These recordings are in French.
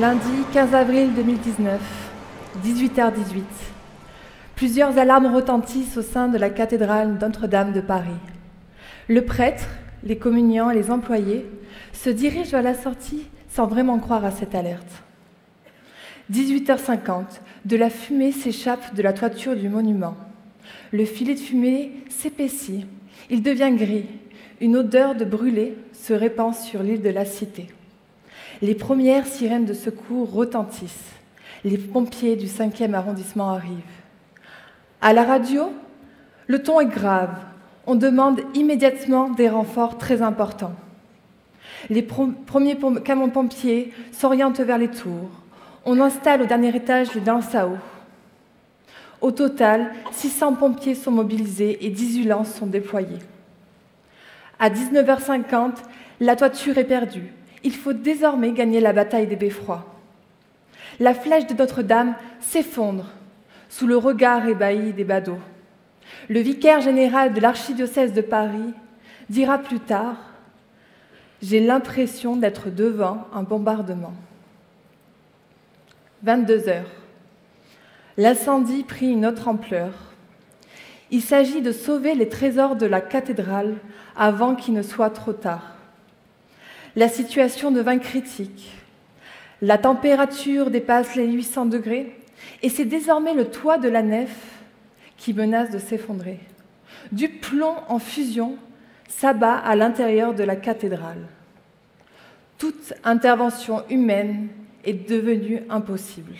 Lundi 15 avril 2019, 18h18. Plusieurs alarmes retentissent au sein de la cathédrale Notre-Dame de Paris. Le prêtre, les communiants et les employés se dirigent vers la sortie sans vraiment croire à cette alerte. 18h50, de la fumée s'échappe de la toiture du monument. Le filet de fumée s'épaissit, il devient gris. Une odeur de brûlé se répand sur l'île de la Cité. Les premières sirènes de secours retentissent. Les pompiers du 5e arrondissement arrivent. À la radio, le ton est grave. On demande immédiatement des renforts très importants. Les premiers camions-pompiers s'orientent vers les tours. On installe au dernier étage les lances à eau. Au total, 600 pompiers sont mobilisés et 18 lances sont déployées. À 19h50, la toiture est perdue. Il faut désormais gagner la bataille des beffrois. La flèche de Notre-Dame s'effondre sous le regard ébahi des badauds. Le vicaire général de l'archidiocèse de Paris dira plus tard « J'ai l'impression d'être devant un bombardement ». 22h. L'incendie prit une autre ampleur. Il s'agit de sauver les trésors de la cathédrale avant qu'il ne soit trop tard. La situation devint critique. La température dépasse les 800 degrés et c'est désormais le toit de la nef qui menace de s'effondrer. Du plomb en fusion s'abat à l'intérieur de la cathédrale. Toute intervention humaine est devenue impossible.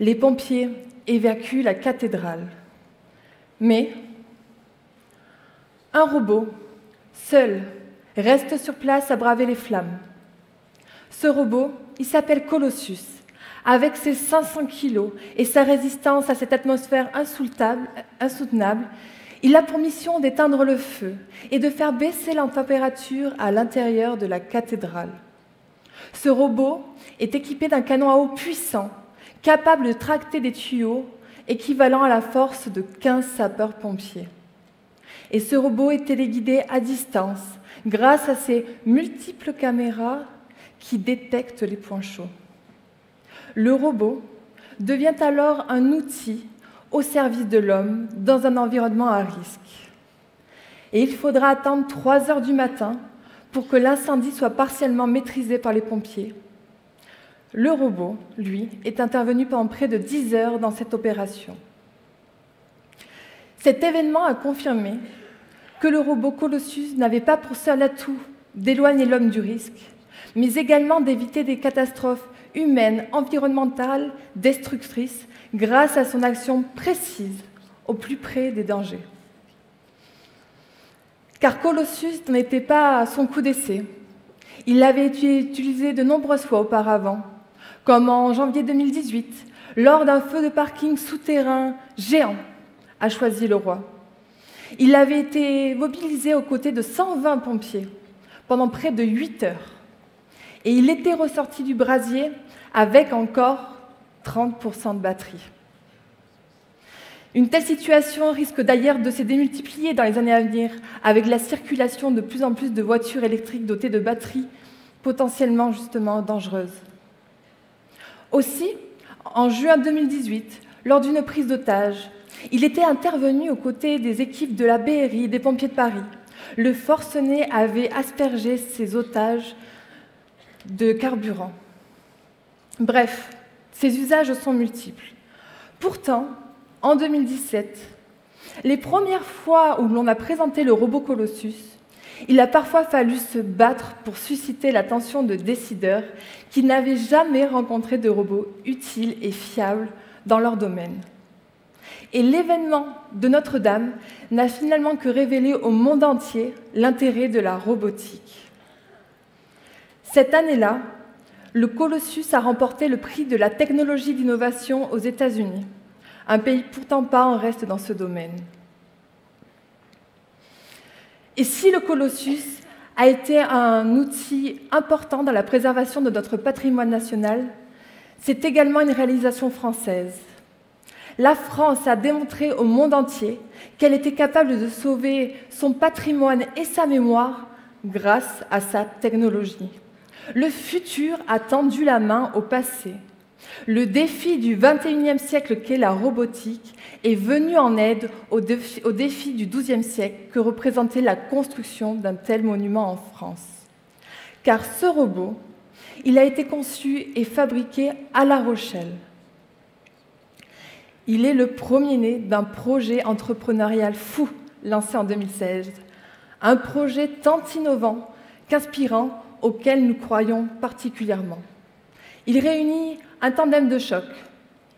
Les pompiers évacuent la cathédrale. Mais un robot, seul, reste sur place à braver les flammes. Ce robot, il s'appelle Colossus. Avec ses 500 kilos et sa résistance à cette atmosphère insoutenable, il a pour mission d'éteindre le feu et de faire baisser la température à l'intérieur de la cathédrale. Ce robot est équipé d'un canon à eau puissant, capable de tracter des tuyaux équivalent à la force de 15 sapeurs-pompiers. Et ce robot est téléguidé à distance grâce à ses multiples caméras qui détectent les points chauds. Le robot devient alors un outil au service de l'homme dans un environnement à risque. Et il faudra attendre 3 h du matin pour que l'incendie soit partiellement maîtrisé par les pompiers. Le robot, lui, est intervenu pendant près de 10 h dans cette opération. Cet événement a confirmé que le robot Colossus n'avait pas pour seul atout d'éloigner l'homme du risque, mais également d'éviter des catastrophes humaines, environnementales, destructrices, grâce à son action précise au plus près des dangers. Car Colossus n'en était pas à son coup d'essai. Il l'avait utilisé de nombreuses fois auparavant, comme en janvier 2018, lors d'un feu de parking souterrain géant à Choisy-le-Roi. Il avait été mobilisé aux côtés de 120 pompiers pendant près de 8 h. Et il était ressorti du brasier avec encore 30% de batterie. Une telle situation risque d'ailleurs de se démultiplier dans les années à venir, avec la circulation de plus en plus de voitures électriques dotées de batteries potentiellement justement dangereuses. Aussi, en juin 2018, lors d'une prise d'otage, il était intervenu aux côtés des équipes de la BRI et des pompiers de Paris. Le forcené avait aspergé ses otages de carburant. Bref, ces usages sont multiples. Pourtant, en 2017, les premières fois où l'on a présenté le robot Colossus, il a parfois fallu se battre pour susciter l'attention de décideurs qui n'avaient jamais rencontré de robots utiles et fiables dans leur domaine. Et l'événement de Notre-Dame n'a finalement que révélé au monde entier l'intérêt de la robotique. Cette année-là, le Colossus a remporté le prix de la technologie d'innovation aux États-Unis, un pays pourtant pas en reste dans ce domaine. Et si le Colossus a été un outil important dans la préservation de notre patrimoine national, c'est également une réalisation française. La France a démontré au monde entier qu'elle était capable de sauver son patrimoine et sa mémoire grâce à sa technologie. Le futur a tendu la main au passé. Le défi du XXIe siècle qu'est la robotique est venu en aide au défi du XIIe siècle que représentait la construction d'un tel monument en France. Car ce robot, il a été conçu et fabriqué à La Rochelle. Il est le premier-né d'un projet entrepreneurial fou lancé en 2016, un projet tant innovant qu'inspirant auquel nous croyons particulièrement. Il réunit un tandem de choc.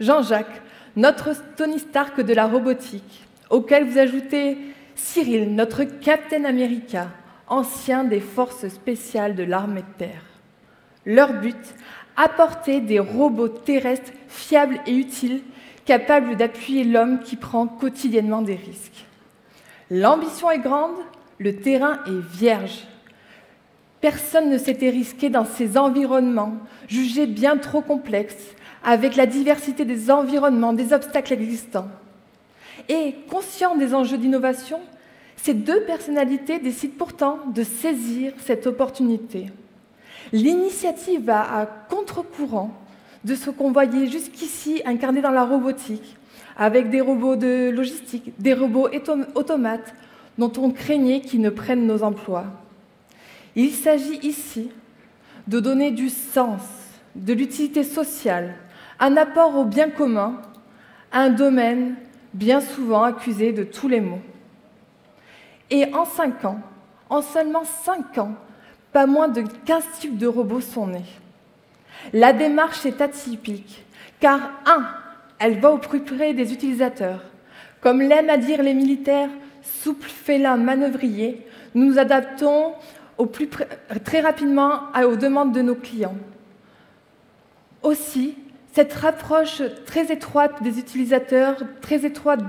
Jean-Jacques, notre Tony Stark de la robotique, auquel vous ajoutez Cyril, notre Captain America, ancien des forces spéciales de l'armée de terre. Leur but, apporter des robots terrestres fiables et utiles, capables d'appuyer l'homme qui prend quotidiennement des risques. L'ambition est grande, le terrain est vierge. Personne ne s'était risqué dans ces environnements, jugés bien trop complexes, avec la diversité des environnements, des obstacles existants. Et conscients des enjeux d'innovation, ces deux personnalités décident pourtant de saisir cette opportunité. L'initiative va à contre-courant de ce qu'on voyait jusqu'ici incarné dans la robotique, avec des robots de logistique, des robots automates, dont on craignait qu'ils ne prennent nos emplois. Il s'agit ici de donner du sens, de l'utilité sociale, un apport au bien commun, un domaine bien souvent accusé de tous les maux. Et en 5 ans, en seulement 5 ans, pas moins de 15 types de robots sont nés. La démarche est atypique, car 1, elle va au plus près des utilisateurs. Comme l'aiment à dire les militaires, souple, félin, manœuvrier, nous nous adaptons très rapidement aux demandes de nos clients. Aussi, cette approche très étroite des utilisateurs, très étroite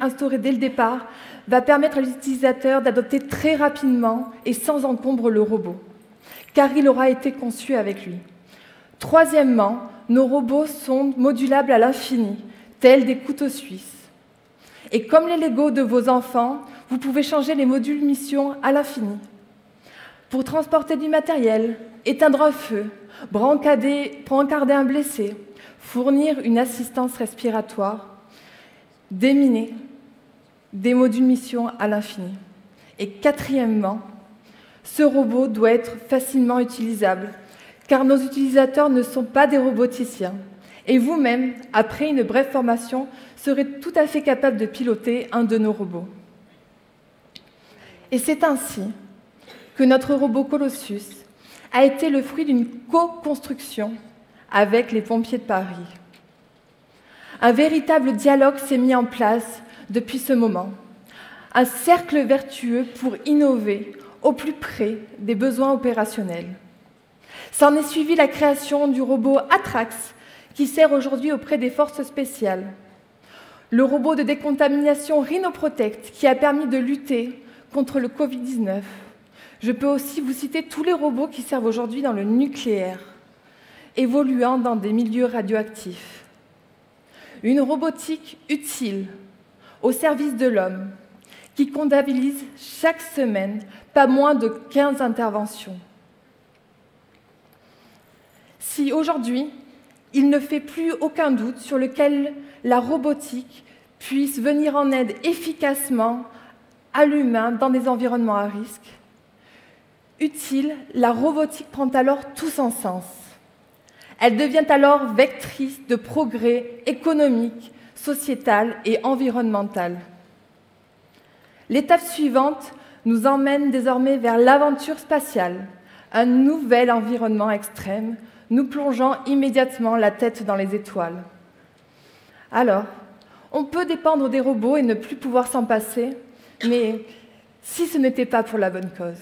instaurée dès le départ, va permettre à l'utilisateur d'adopter très rapidement et sans encombre le robot, car il aura été conçu avec lui. Troisièmement, nos robots sont modulables à l'infini, tels des couteaux suisses. Et comme les Legos de vos enfants, vous pouvez changer les modules mission à l'infini. Pour transporter du matériel, éteindre un feu, brancarder un blessé, fournir une assistance respiratoire, déminer des modules mission à l'infini. Et quatrièmement, ce robot doit être facilement utilisable, car nos utilisateurs ne sont pas des roboticiens. Et vous-même, après une brève formation, serez tout à fait capable de piloter un de nos robots. Et c'est ainsi que notre robot Colossus a été le fruit d'une co-construction avec les pompiers de Paris. Un véritable dialogue s'est mis en place depuis ce moment. Un cercle vertueux pour innover au plus près des besoins opérationnels. S'en est suivie la création du robot Atrax, qui sert aujourd'hui auprès des forces spéciales. Le robot de décontamination RhinoProtect, qui a permis de lutter contre le Covid-19. Je peux aussi vous citer tous les robots qui servent aujourd'hui dans le nucléaire, évoluant dans des milieux radioactifs. Une robotique utile, au service de l'homme, qui comptabilise chaque semaine pas moins de 15 interventions. Si aujourd'hui, il ne fait plus aucun doute sur lequel la robotique puisse venir en aide efficacement à l'humain dans des environnements à risque. Utile, la robotique prend alors tout son sens. Elle devient alors vectrice de progrès économique, sociétal et environnemental. L'étape suivante nous emmène désormais vers l'aventure spatiale, un nouvel environnement extrême, nous plongeant immédiatement la tête dans les étoiles. Alors, on peut dépendre des robots et ne plus pouvoir s'en passer, mais si ce n'était pas pour la bonne cause.